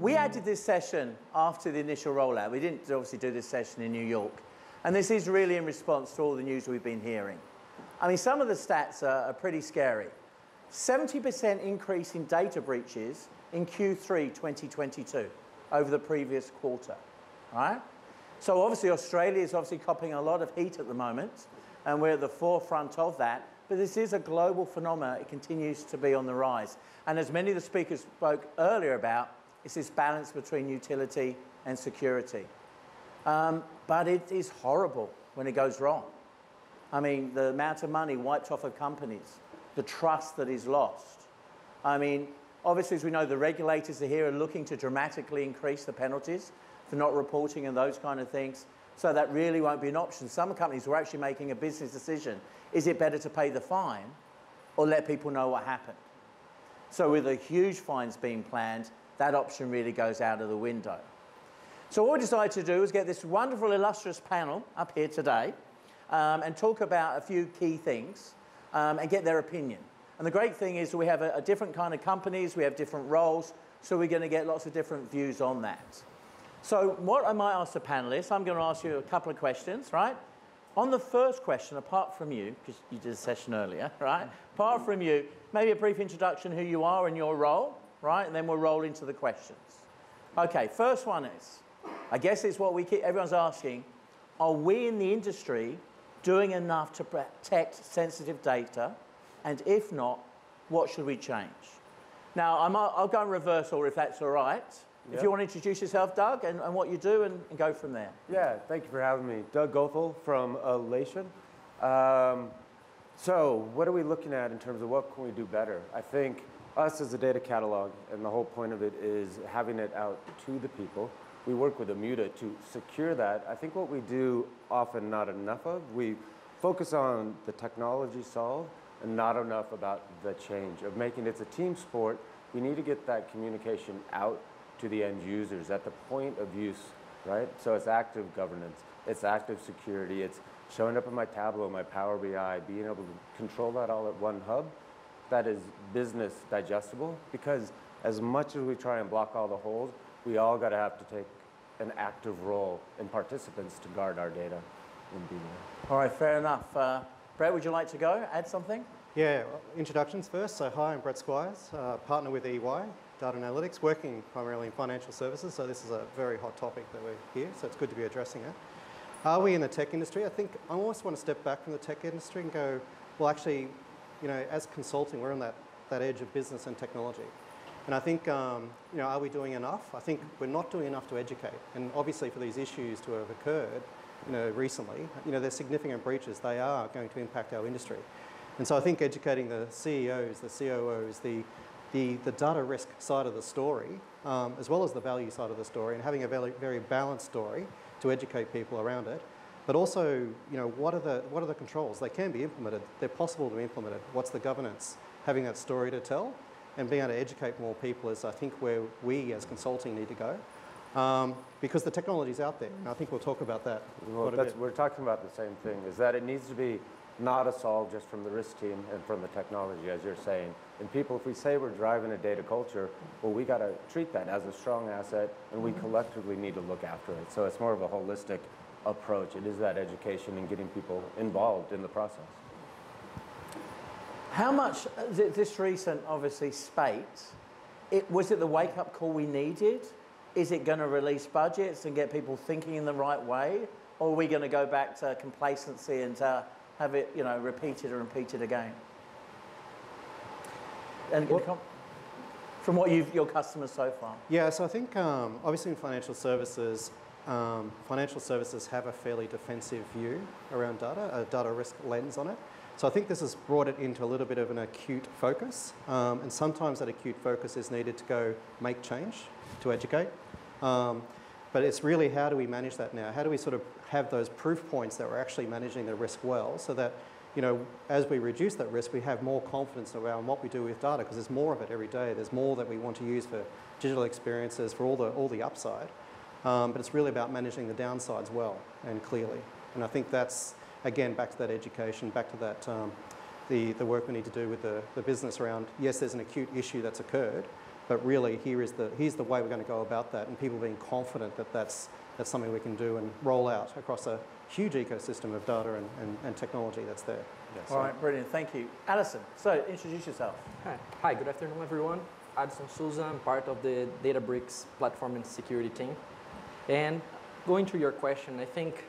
we added this session after the initial rollout. We didn't obviously do this session in New York. And this is really in response to all the news we've been hearing. I mean, some of the stats are pretty scary. 70% increase in data breaches in Q3 2022 over the previous quarter, right? So obviously Australia is obviously copping a lot of heat at the moment, and we're at the forefront of that. But this is a global phenomenon. It continues to be on the rise. And as many of the speakers spoke earlier about, it's this balance between utility and security. But it is horrible when it goes wrong. I mean, the amount of money wiped off of companies, the trust that is lost. I mean, obviously, as we know, the regulators are here and looking to dramatically increase the penalties for not reporting and those kind of things. So that really won't be an option. Some companies were actually making a business decision. Is it better to pay the fine or let people know what happened? So with the huge fines being planned, that option really goes out of the window. So what we decided to do is get this wonderful, illustrious panel up here today and talk about a few key things and get their opinion. And the great thing is we have a different kind of companies, we have different roles, so we're going to get lots of different views on that. So what I might ask the panelists, I'm going to ask you a couple of questions, right? On the first question, apart from you, because you did a session earlier, right? Apart from you, maybe a brief introduction who you are and your role, right? And then we'll roll into the questions. Okay, first one is, I guess it's what we keep, everyone's asking, are we in the industry doing enough to protect sensitive data? And if not, what should we change? Now, I'll go in reverse order if that's all right. If you want to introduce yourself, Doug, and what you do, and go from there. Yeah, thank you for having me. Doug Goethel from Alation. So what are we looking at in terms of what can we do better? I think us as a data catalog, and the whole point of it is having it out to the people. We work with Immuta to secure that. I think what we do often not enough of, we focus on the technology solved and not enough about the change of making it a team sport. We need to get that communication out to the end users at the point of use, right? So it's active governance, it's active security, it's showing up in my Tableau, my Power BI, being able to control that all at one hub. That is business digestible, because as much as we try and block all the holes, we all gotta have to take an active role in participants to guard our data and be there. All right, fair enough. Brett, would you like to go, add something? Yeah, introductions first. So hi, I'm Brett Squires, partner with EY. Data analytics, working primarily in financial services, so this is a very hot topic that we're here, so it's good to be addressing it. Are we in the tech industry? I think I almost want to step back from the tech industry and go, well, actually, you know, as consulting, we're on that edge of business and technology. And I think, you know, are we doing enough? I think we're not doing enough to educate. And obviously for these issues to have occurred, you know, recently, you know, there's significant breaches. They are going to impact our industry. And so I think educating the CEOs, the COOs, the data risk side of the story, as well as the value side of the story, and having a very, very balanced story to educate people around it. But also, you know, what are the controls? They can be implemented. They're possible to be implemented. What's the governance? Having that story to tell and being able to educate more people is, I think, where we as consulting need to go, because the technology's out there. And I think we'll talk about that. Well, we're talking about the same thing, is that it needs to be not a solve just from the risk team and from the technology, as you're saying. And people, if we say we're driving a data culture, well, we got to treat that as a strong asset, and we collectively need to look after it. So it's more of a holistic approach. It is that education and getting people involved in the process. How much, this recent, obviously, spate, was it the wake-up call we needed? Is it going to release budgets and get people thinking in the right way? Or are we going to go back to complacency and have it, you know, repeated or repeated again? And from what your customers so far? Yeah, so I think obviously in financial services have a fairly defensive view around data, a data risk lens on it. So I think this has brought it into a little bit of an acute focus. And sometimes that acute focus is needed to go make change, to educate. But it's really, how do we manage that now? How do we sort of have those proof points that we're actually managing the risk well, so that, you know, as we reduce that risk, we have more confidence around what we do with data, because there's more of it every day. There's more that we want to use for digital experiences, for all the upside. But it's really about managing the downsides well and clearly. And I think that's, again, back to that education, back to that the work we need to do with the business around, yes, there's an acute issue that's occurred, But really, here's the way we're going to go about that, and people being confident that that's something we can do and roll out across a huge ecosystem of data and technology that's there. Yeah, so. All right, brilliant. Thank you. Alison, so introduce yourself. Hi, good afternoon, everyone. Alysson Souza, I'm part of the Databricks platform and security team. And going to your question, I think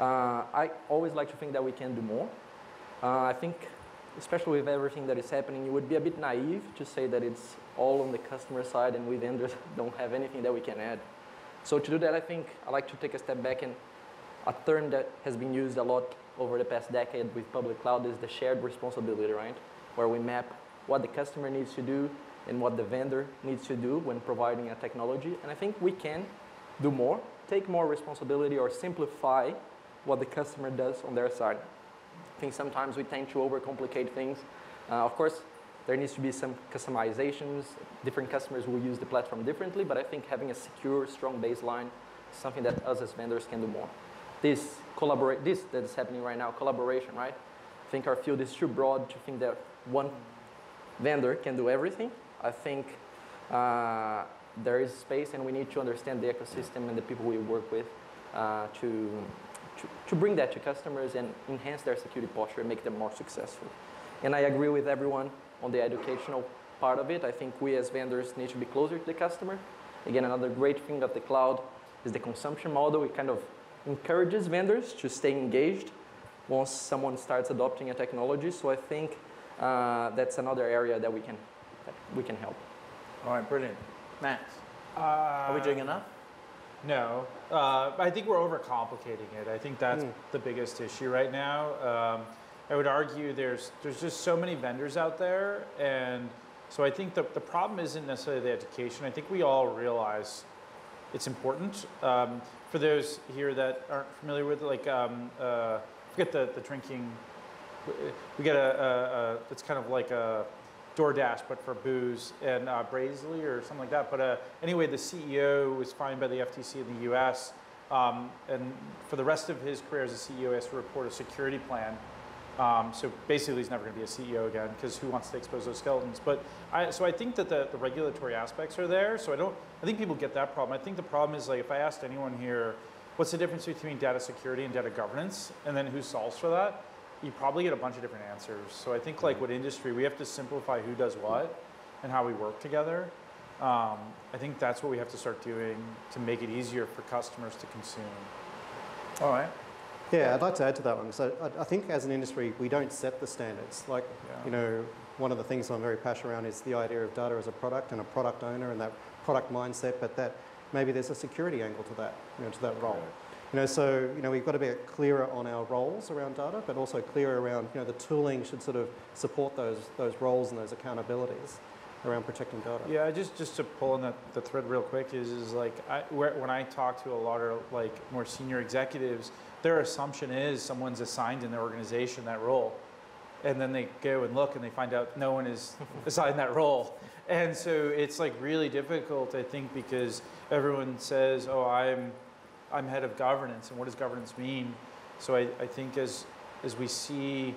I always like to think that we can do more. I think, especially with everything that is happening, it would be a bit naive to say that it's all on the customer side and we vendors don't have anything that we can add. So to do that, I think I like to take a step back, and a term that has been used a lot over the past decade with public cloud is the shared responsibility, right? Where we map what the customer needs to do and what the vendor needs to do when providing a technology. And I think we can do more, take more responsibility, or simplify what the customer does on their side. I think sometimes we tend to overcomplicate things. Of course, there needs to be some customizations. Different customers will use the platform differently, but I think having a secure, strong baseline is something that us as vendors can do more. This that is happening right now, collaboration, right? I think our field is too broad to think that one vendor can do everything. I think there is space, and we need to understand the ecosystem and the people we work with to bring that to customers and enhance their security posture and make them more successful. And I agree with everyone on the educational part of it. I think we as vendors need to be closer to the customer. Again, another great thing of the cloud is the consumption model. It kind of encourages vendors to stay engaged once someone starts adopting a technology. So I think that's another area that we can help. All right, brilliant. Max, are we doing enough? No, I think we're overcomplicating it. I think that's the biggest issue right now. I would argue there's just so many vendors out there, and so I think the problem isn't necessarily the education. I think we all realize it's important. For those here that aren't familiar with it, like forget the drinking. We get a it's kind of like a DoorDash, but for booze, and Brasley or something like that. But anyway, the CEO was fined by the FTC in the US, and for the rest of his career as a CEO, he has to report a security plan. So basically, he's never going to be a CEO again, because who wants to expose those skeletons? But so I think that the regulatory aspects are there. So I think people get that problem. I think the problem is, like, if I asked anyone here, what's the difference between data security and data governance, and then who solves for that? You probably get a bunch of different answers. So I think, like, with industry, we have to simplify who does what and how we work together. I think that's what we have to start doing to make it easier for customers to consume. All right. Yeah, I'd like to add to that one. So I think as an industry, we don't set the standards. Like, you know, one of the things I'm very passionate around is the idea of data as a product and a product owner and that product mindset, but that maybe there's a security angle to that, you know, to that role. You know, so, you know, we've got to be clearer on our roles around data, but also clearer around, you know, the tooling should sort of support those roles and those accountabilities around protecting data. Yeah, just to pull on the thread real quick is like, when I talk to a lot of, like, more senior executives, their assumption is someone's assigned in their organization that role. And then they go and look and they find out no one is assigned that role. And so it's, like, really difficult, I think, because everyone says, oh, I'm head of governance, and what does governance mean? So I think as we see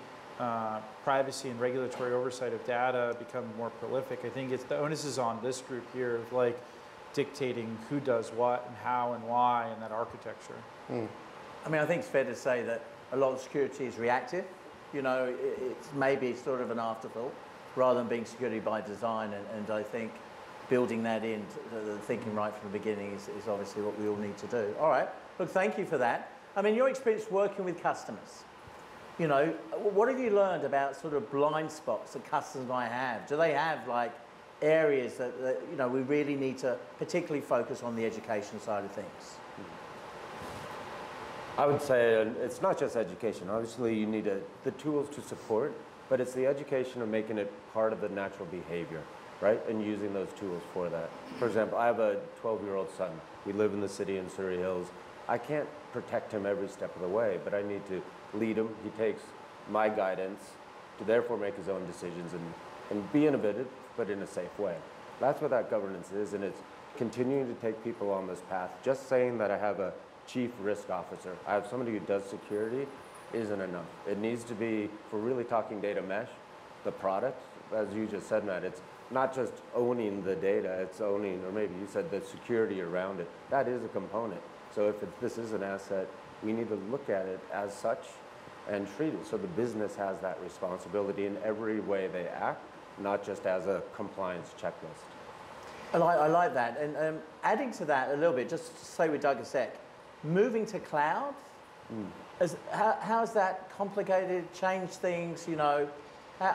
privacy and regulatory oversight of data become more prolific, I think the onus is on this group here, like, dictating who does what and how and why and that architecture. I mean, I think it's fair to say that a lot of security is reactive. You know, it's maybe sort of an afterthought rather than being security by design, and I think building that in, the thinking right from the beginning is obviously what we all need to do. All right, look, thank you for that. I mean, your experience working with customers, you know, what have you learned about sort of blind spots that customers might have? Do they have, like, areas that you know, we really need to particularly focus on the education side of things? I would say it's not just education. Obviously, you need the tools to support, but it's the education of making it part of the natural behavior, right? And using those tools for that. For example, I have a 12-year-old son. We live in the city in Surrey Hills. I can't protect him every step of the way, but I need to lead him. He takes my guidance to therefore make his own decisions and be innovative, but in a safe way. That's what that governance is, and it's continuing to take people on this path. Just saying that I have a chief risk officer, I have somebody who does security, isn't enough. It needs to be, if we're really talking data mesh, the product. As you just said, Matt, it's not just owning the data, it's owning, or maybe you said the security around it. That is a component. So if this is an asset, we need to look at it as such and treat it. So the business has that responsibility in every way they act, not just as a compliance checklist. I like that. And adding to that a little bit, just to stay with Doug a sec, moving to cloud, how's that complicated, change things, you know?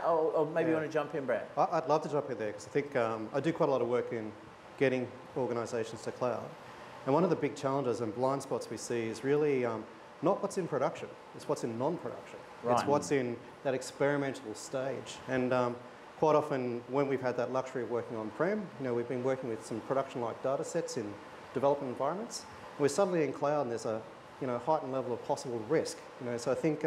Or maybe you want to jump in, Brett? I'd love to jump in there because I think I do quite a lot of work in getting organisations to cloud. And one of the big challenges and blind spots we see is really not what's in production, it's what's in non-production. Right. It's what's in that experimental stage. And quite often when we've had that luxury of working on-prem, you know, we've been working with some production-like data sets in development environments. We're suddenly in cloud and there's a heightened level of possible risk. So I think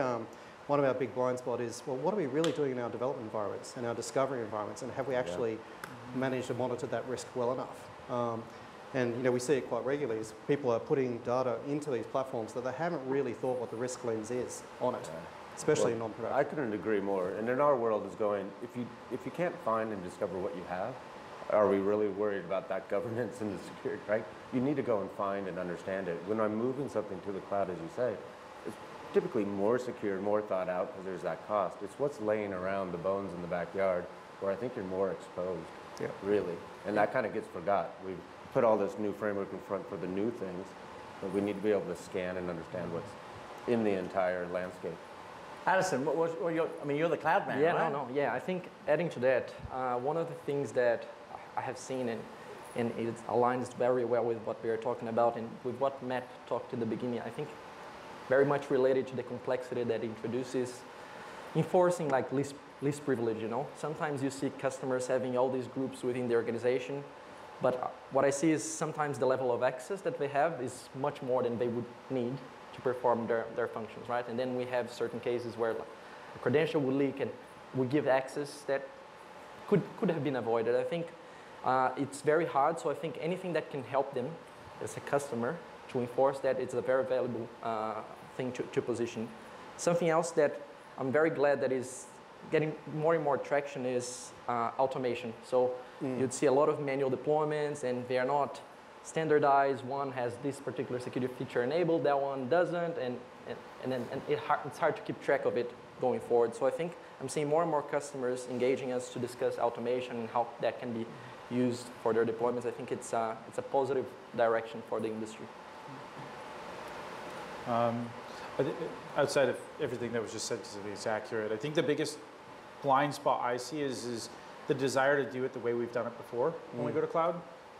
one of our big blind spots is, well, what are we really doing in our development environments and our discovery environments, and have we actually managed to monitor that risk well enough? And we see it quite regularly is people are putting data into these platforms that they haven't really thought what the risk lens is on it, especially in non-production. I couldn't agree more. And in our world is going, if you can't find and discover what you have, are we really worried about that governance and the security, right? You need to go and find and understand it. When I'm moving something to the cloud, as you say, it's typically more secure, more thought out because there's that cost. It's what's laying around the bones in the backyard where I think you're more exposed, really. And that kind of gets forgot. We've put all this new framework in front for the new things, but we need to be able to scan and understand what's in the entire landscape. Alison, you're the cloud man, right? I think adding to that, one of the things that I have seen, and it aligns very well with what we are talking about and with what Matt talked in the beginning, I think very much related to the complexity that introduces enforcing like least privilege, Sometimes you see customers having all these groups within the organization, but what I see is sometimes the level of access that they have is much more than they would need to perform their functions, right? And then we have certain cases where like, a credential will leak and we give access that could have been avoided. I think it's very hard, so I think anything that can help them as a customer to enforce that, it's a very valuable thing to position. Something else that I'm very glad that is getting more and more traction is automation. So you'd see a lot of manual deployments and they are not standardized. One has this particular security feature enabled, that one doesn't, and it's hard to keep track of it going forward. So I think I'm seeing more and more customers engaging us to discuss automation and how that can be used for their deployments. I think it's a positive direction for the industry. Outside of everything that was just said, it's accurate. I think the biggest blind spot I see is the desire to do it the way we've done it before when we go to cloud.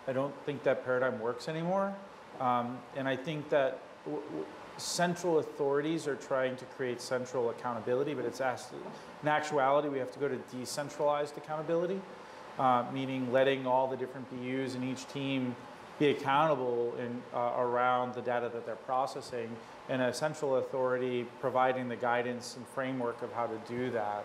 I don't think that paradigm works anymore. And I think that central authorities are trying to create central accountability, but it's in actuality, we have to go to decentralized accountability, meaning letting all the different BUs in each team be accountable around the data that they're processing, and a central authority providing the guidance and framework of how to do that.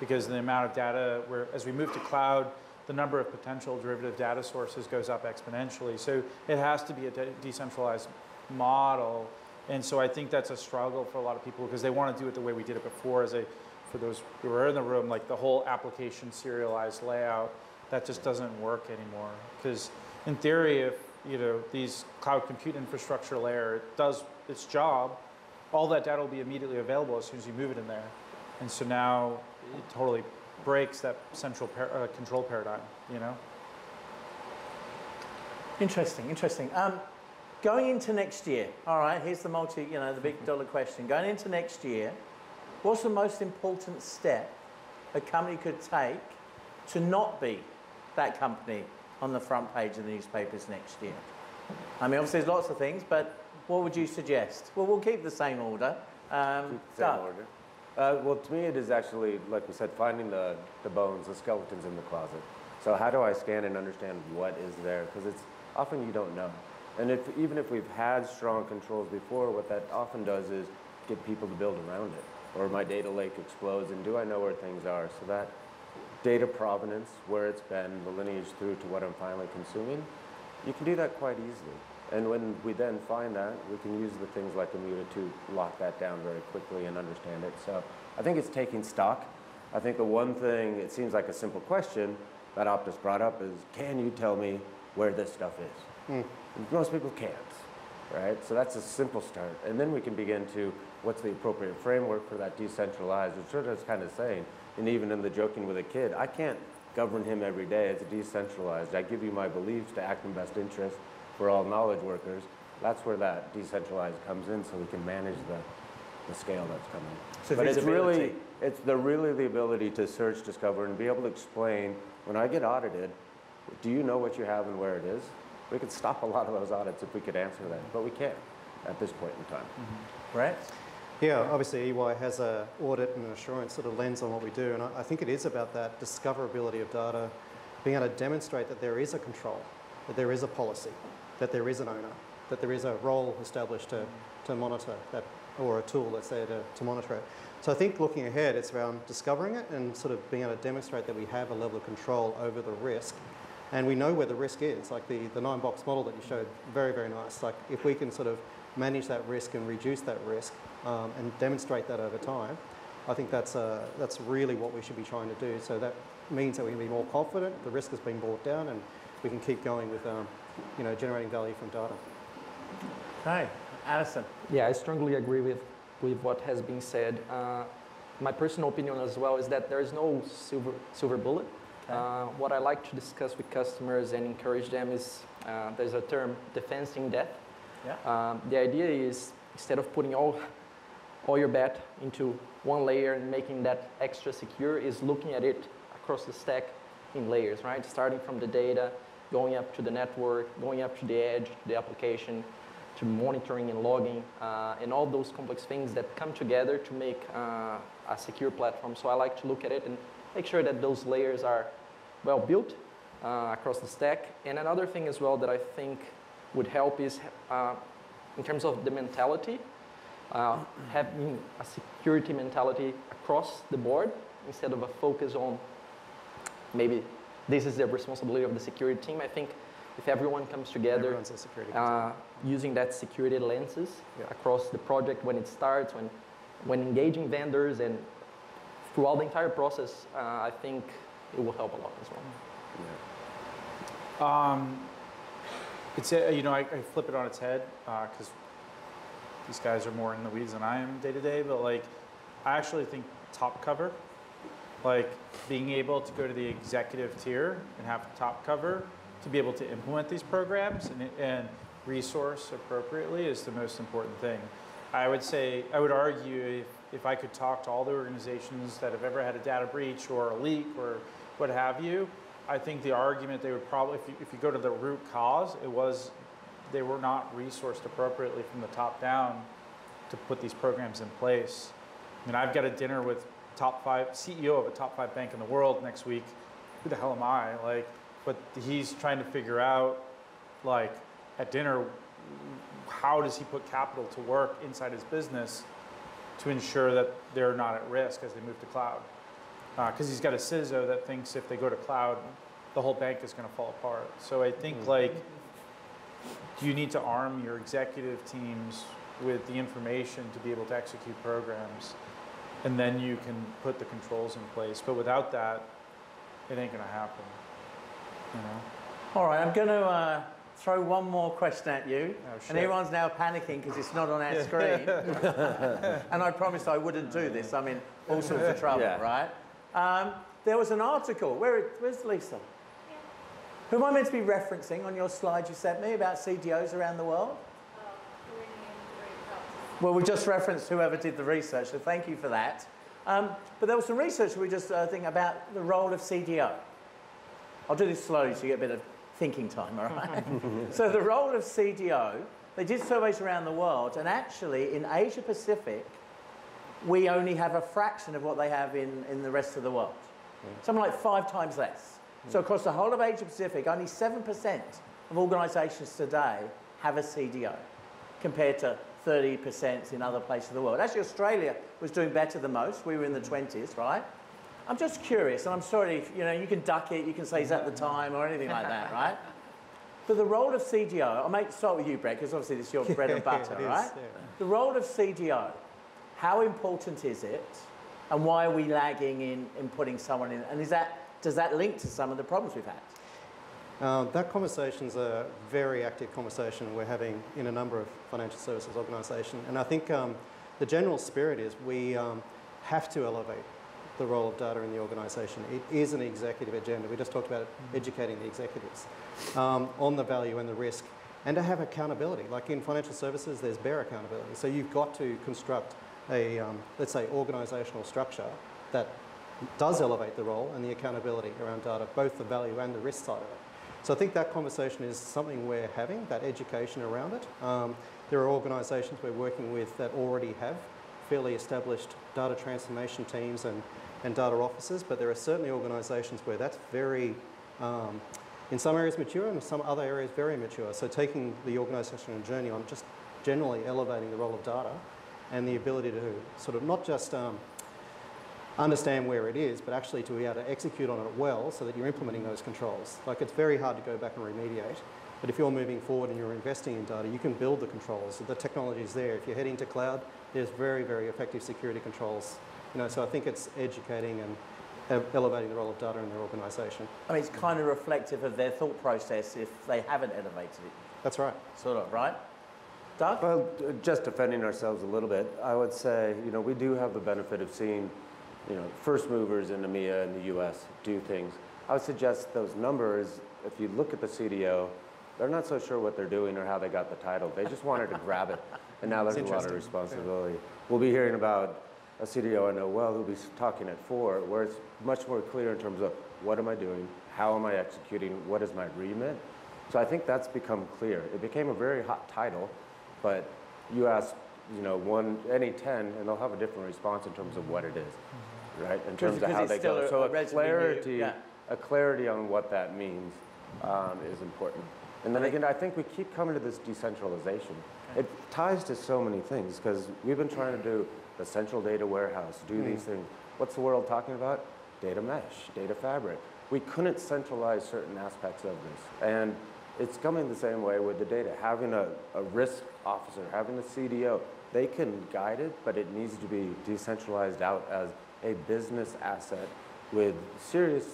Because the amount of data, as we move to cloud, the number of potential derivative data sources goes up exponentially. So it has to be a decentralized model. And so I think that's a struggle for a lot of people because they want to do it the way we did it before. For those who were in the room, like the whole application serialized layout, that just doesn't work anymore. Because in theory, if these cloud compute infrastructure layer does its job, all that data will be immediately available as soon as you move it in there. And so now it totally breaks that central control paradigm, Interesting, interesting. Going into next year, all right, here's the the big dollar question. Going into next year, what's the most important step a company could take to not be that company on the front page of the newspapers next year? I mean, obviously there's lots of things, but what would you suggest? Well, we'll keep the same order. Well, to me it is actually, like we said, finding the bones, the skeletons in the closet. So how do I scan and understand what is there? Because it's often you don't know. And even if we've had strong controls before, what that often does is get people to build around it. Or my data lake explodes, and do I know where things are? So that data provenance, where it's been, the lineage through to what I'm finally consuming, you can do that quite easily. And when we then find that, we can use the things like Immuta to lock that down very quickly and understand it. So I think it's taking stock I think the one thing, it seems like a simple question that Optus brought up is, can you tell me where this stuff is? Mm. Most people can't, right? So that's a simple start. And then we can begin to, what's the appropriate framework for that decentralized? It's sort of kind of saying, and even in the joking with a kid, I can't govern him every day. It's decentralized. I give you my beliefs to act in best interest for all knowledge workers. That's where that decentralized comes in, so we can manage the scale that's coming. So but it's really, the ability to search, discover, and be able to explain, when I get audited, do you know what you have and where it is? We could stop a lot of those audits if we could answer that, but we can't at this point in time. Mm-hmm. Right? Yeah, obviously EY has an audit and an assurance sort of lens on what we do, and I think it is about that discoverability of data, being able to demonstrate that there is a control, that there is a policy, that there is an owner, that there is a role established to monitor that, or a tool, let's say, to monitor it. So I think looking ahead, it's around discovering it and sort of being able to demonstrate that we have a level of control over the risk, and we know where the risk is, like the 9-box model that you showed, very, very nice. Like if we can sort of manage that risk and reduce that risk and demonstrate that over time, I think that's really what we should be trying to do. So that means that we can be more confident, the risk has been brought down, and we can keep going with you know, generating value from data. Hi, Alison. Yeah, I strongly agree with what has been said. My personal opinion as well is that there is no silver bullet. Okay. What I like to discuss with customers and encourage them is, there's a term, defense in depth. Yeah. The idea is, instead of putting all your bet into one layer and making that extra secure, is looking at it across the stack in layers, right? Starting from the data, going up to the network, going up to the edge, the application, to monitoring and logging, and all those complex things that come together to make a secure platform. So I like to look at it and make sure that those layers are well built across the stack. And another thing as well that I think would help is, in terms of the mentality, having a security mentality across the board instead of a focus on maybe this is the responsibility of the security team. I think if everyone comes together using that security lenses across the project when it starts, when engaging vendors and throughout the entire process, I think it will help a lot as well. Yeah. It's, you know, I flip it on its head because these guys are more in the weeds than I am day to day, but like I actually think top cover, like being able to go to the executive tier and have top cover to be able to implement these programs and resource appropriately is the most important thing. I would say, I would argue if I could talk to all the organizations that have ever had a data breach or a leak or what have you, I think the argument they would probably, if you go to the root cause, it was they were not resourced appropriately from the top down to put these programs in place. I mean, I've got a dinner with CEO of a top 5 bank in the world next week. Who the hell am I? Like, but he's trying to figure out, like, at dinner, how does he put capital to work inside his business to ensure that they're not at risk as they move to cloud? Because he's got a CISO that thinks if they go to cloud, the whole bank is going to fall apart. So I think, like, you need to arm your executive teams with the information to be able to execute programs, and then you can put the controls in place. But without that, it ain't going to happen. You know? All right, I'm going to throw one more question at you. Oh, and everyone's now panicking because it's not on our screen. And I promised I wouldn't do this. I'm in all sorts of trouble, right? There was an article. Where's Lisa? Yeah. Who am I meant to be referencing on your slide you sent me about CDOs around the world? Well, we just referenced whoever did the research, so thank you for that. But there was some research we just think about the role of CDO. I'll do this slowly so you get a bit of thinking time, all right? So the role of CDO, they did surveys around the world, and actually in Asia Pacific, we only have a fraction of what they have in the rest of the world. Mm. Something like 5 times less. Mm. So across the whole of Asia Pacific, only 7% of organizations today have a CDO, compared to 30% in other places of the world. Actually, Australia was doing better than most. We were in the 20s, right? I'm just curious, and I'm sorry, if, you know, you can duck it, you can say, is that the time, or anything like that, right? But the role of CDO, I might start with you, Brett, because obviously this is your bread and butter, right? The role of CDO, how important is it? And why are we lagging in putting someone in? And is that, does that link to some of the problems we've had? That conversation's a very active conversation we're having in a number of financial services organisations. And I think the general spirit is we have to elevate the role of data in the organisation. It is an executive agenda. We just talked about educating the executives on the value and the risk, and to have accountability. Like in financial services, there's bare accountability. So you've got to construct a, let's say, organisational structure that does elevate the role and the accountability around data, both the value and the risk side of it. So I think that conversation is something we're having, that education around it. There are organisations we're working with that already have fairly established data transformation teams and data offices, but there are certainly organisations where that's very, in some areas mature and in some other areas very mature. So taking the organisational journey on just generally elevating the role of data and the ability to sort of not just understand where it is, but actually to be able to execute on it well so that you're implementing those controls. Like it's very hard to go back and remediate, but if you're moving forward and you're investing in data, you can build the controls. The technology is there. If you're heading to cloud, there's very, very effective security controls. You know, so I think it's educating and elevating the role of data in their organisation. I mean, it's kind of reflective of their thought process if they haven't elevated it. That's right. Sort of, right? Doug? Well, just defending ourselves a little bit, I would say, you know, we do have the benefit of seeing, you know, first movers in EMEA and the US do things. I would suggest those numbers, if you look at the CDO, they're not so sure what they're doing or how they got the title. They just wanted to grab it, and now there's a lot of responsibility. Yeah. We'll be hearing about a CDO I know well who'll be talking at 4, where it's much more clear in terms of what am I doing, how am I executing, what is my remit. So I think that's become clear. It became a very hot title, but you ask, you know, any 10, and they'll have a different response in terms of what it is, right? In terms of how they go. So a clarity on what that means is important. And then again, I think we keep coming to this decentralization. It ties to so many things because we've been trying to do the central data warehouse, do these things. What's the world talking about? Data mesh, data fabric. We couldn't centralize certain aspects of this. And it's coming the same way with the data. Having a risk officer, having a CDO, they can guide it, but it needs to be decentralized out as a business asset with serious,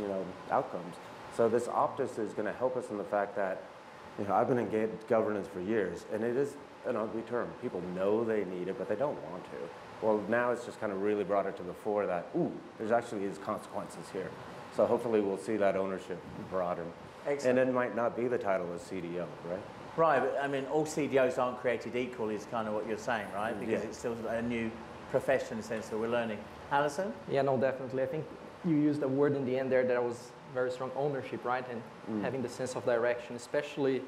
you know, outcomes. So this Optus is going to help us in the fact that, you know, I've been in governance for years, and it is an ugly term. People know they need it, but they don't want to. Well, now it's just kind of really brought it to the fore that, ooh, there's actually these consequences here. So hopefully we'll see that ownership broaden. Excellent. And it might not be the title of CDO, right? Right, but I mean, all CDOs aren't created equal is kind of what you're saying, right? Because it's still a new profession in the sense that we're learning. Alison? Yeah, no, definitely. I think you used a word in the end there that was very strong ownership, right? And having the sense of direction, especially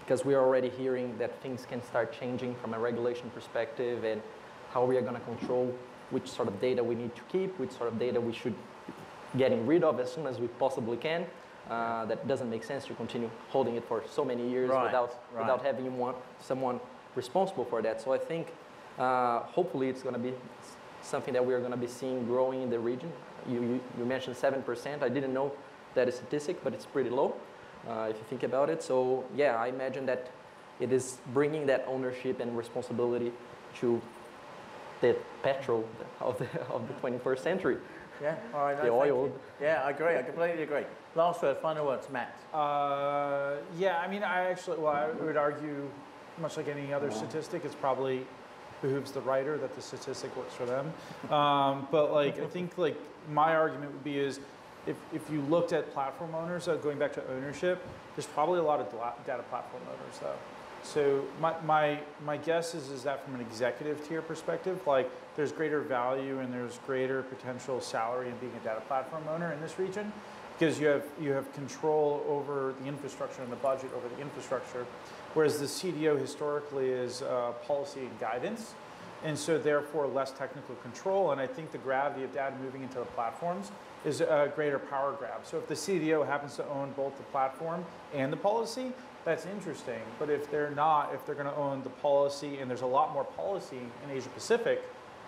because we are already hearing that things can start changing from a regulation perspective and how we are going to control which sort of data we need to keep, which sort of data we should getting rid of as soon as we possibly can. That doesn't make sense to continue holding it for so many years without having someone responsible for that. So I think hopefully it's going to be something that we are going to be seeing growing in the region. You mentioned 7%. I didn't know that a statistic, but it's pretty low if you think about it. So yeah, I imagine that it is bringing that ownership and responsibility to the petrol of the 21st century. Yeah, all right. No, oil. Yeah, I agree. I completely agree. Last word, final words, Matt. Yeah, I mean, I would argue, much like any other statistic, it's probably behooves the writer that the statistic works for them. But like, I think like my argument would be is, if you looked at platform owners, going back to ownership, there's probably a lot of data platform owners though. So my guess is that from an executive tier perspective, like there's greater value and there's greater potential salary in being a data platform owner in this region because you have control over the infrastructure and the budget over the infrastructure, whereas the CDO historically is policy and guidance, and so therefore less technical control. And I think the gravity of data moving into the platforms is a greater power grab. So if the CDO happens to own both the platform and the policy, that's interesting. But if they're not, if they're going to own the policy, and there's a lot more policy in Asia Pacific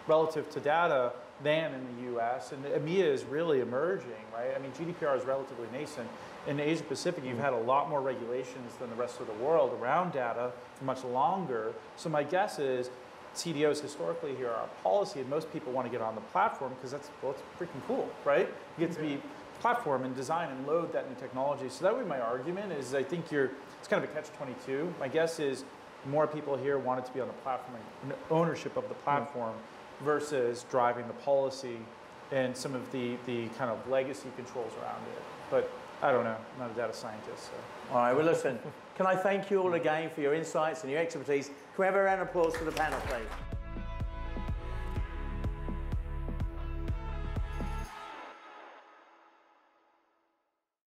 relative to data than in the US, and EMEA is really emerging, right? I mean, GDPR is relatively nascent. In Asia Pacific, you've had a lot more regulations than the rest of the world around data for much longer. So my guess is CDOs historically here, our policy, and most people want to get on the platform because that's, well, it's freaking cool, right? You get to be platform and design and load that new technology. So that would be my argument is I think you're, it's kind of a catch-22. My guess is more people here want it to be on the platform, ownership of the platform versus driving the policy and some of the kind of legacy controls around it. But I don't know, I'm not a data scientist. So. All right, well listen, can I thank you all again for your insights and your expertise? Can we have a round of applause for the panel, please?